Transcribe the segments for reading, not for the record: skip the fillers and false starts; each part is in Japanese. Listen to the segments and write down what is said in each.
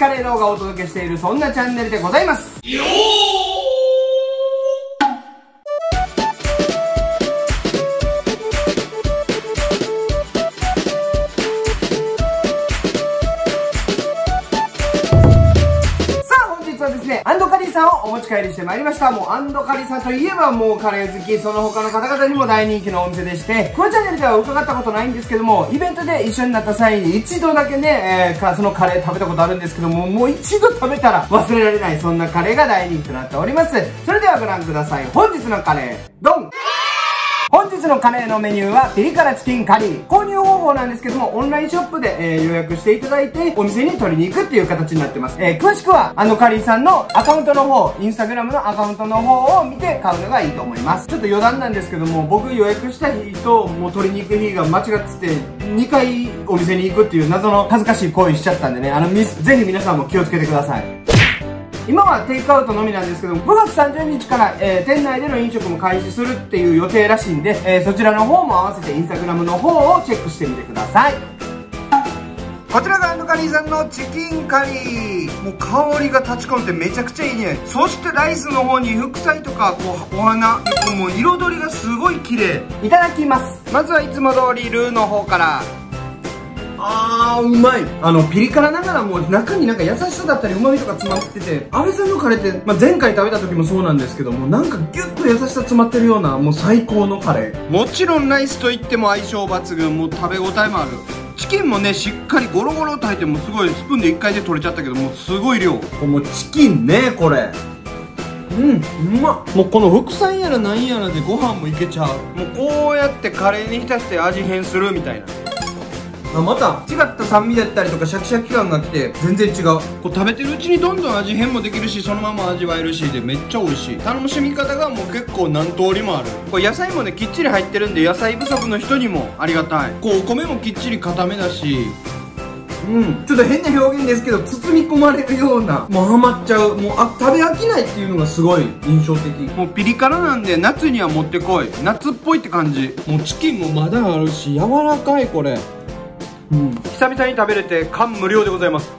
カレローがお届けしているそんなチャンネルでございます。よーアンドカリーさんをお持ち帰りしてまいりました。もうアンドカリーさんといえばもうカレー好き、その他の方々にも大人気のお店でして、このチャンネルでは伺ったことないんですけども、イベントで一緒になった際に一度だけね、そのカレー食べたことあるんですけども、もう一度食べたら忘れられない、そんなカレーが大人気となっております。それではご覧ください。本日のカレー、ドン！本日のカレーのメニューはピリ辛チキンカリー。購入方法なんですけども、オンラインショップで、予約していただいて、お店に取りに行くっていう形になってます。詳しくは、あのカリーさんのアカウントの方、インスタグラムのアカウントの方を見て買うのがいいと思います。ちょっと余談なんですけども、僕予約した日と、もう取りに行く日が間違ってて、2回お店に行くっていう謎の恥ずかしい行為しちゃったんでね、ぜひ皆さんも気をつけてください。今はテイクアウトのみなんですけども、5月30日から、店内での飲食も開始するっていう予定らしいんで、そちらの方も合わせてインスタグラムの方をチェックしてみてください。こちらがアンドカリーさんのチキンカリー。もう香りが立ち込んでめちゃくちゃいいね。そしてライスの方に副菜とかお花、もう彩りがすごい綺麗。いただきます。まずはいつも通りルーの方から。あー、うまい。ピリ辛ながらも中になんか優しさだったり旨味とか詰まってて、安部さんのカレーって、前回食べた時もそうなんですけども、なんかギュッと優しさ詰まってるような、もう最高のカレー。もちろんライスといっても相性抜群、もう食べ応えもある。チキンもね、しっかりゴロゴロと入って、もすごいスプーンで1回で取れちゃったけど、もうすごい量。もうチキンね、これ。うん、うまっ。もうこの副菜やらなんやらでご飯もいけちゃう。もうこうやってカレーに浸して味変するみたいな。また違った酸味だったりとかシャキシャキ感がきて全然違う。こう食べてるうちにどんどん味変もできるし、そのまま味わえるしでめっちゃ美味しい。楽しみ方がもう結構何通りもある。これ野菜もねきっちり入ってるんで、野菜不足の人にもありがたい。こうお米もきっちり固めだし、ちょっと変な表現ですけど包み込まれるような、もうハマっちゃう。もう食べ飽きないっていうのがすごい印象的。もうピリ辛なんで夏にはもってこい、夏っぽいって感じ。もうチキンもまだあるし柔らかい、これ。久々に食べれて感無量でございます。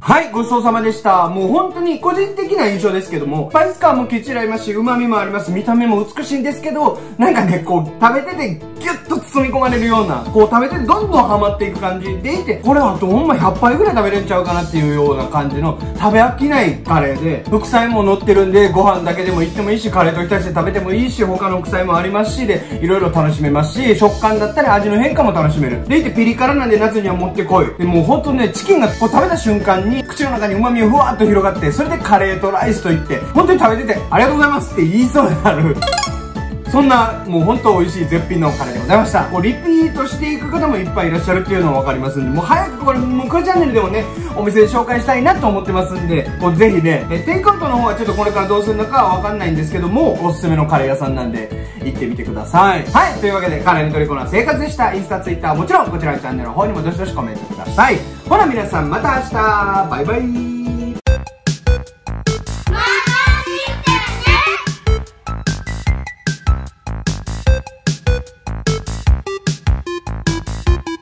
はい、ごちそうさまでした。もう本当に個人的な印象ですけども、スパイス感もきっちりありますし、旨味もあります。見た目も美しいんですけど、なんかね、こう、食べててギュッと包み込まれるような、こう食べてどんどんハマっていく感じでいて、これはほんま100杯ぐらい食べれちゃうかなっていうような感じの、食べ飽きないカレーで、副菜も乗ってるんで、ご飯だけでもいってもいいし、カレーと浸して食べてもいいし、他の副菜もありますし、で、いろいろ楽しめますし、食感だったり味の変化も楽しめる。でいてピリ辛なんで夏にはもってこい。で、もうほんとね、チキンがこう食べた瞬間に、口の中に旨味がふわーっと広がって、それでカレーとライスといって本当に食べててありがとうございますって言いそうになるそんなもう本当美味しい絶品のカレーでございました。もうリピートしていく方もいっぱいいらっしゃるっていうのは分かりますんで、もう早くこのチャンネルでもねお店で紹介したいなと思ってますんで、もうぜひね、テイクアウトの方はちょっとこれからどうするのかは分かんないんですけども、おすすめのカレー屋さんなんで行ってみてください。はい、というわけでカレーの虜な生活でした。インスタ、ツイッター、もちろんこちらのチャンネルの方にもどしどしコメントください。ほな皆さんまた明日、バイバイ。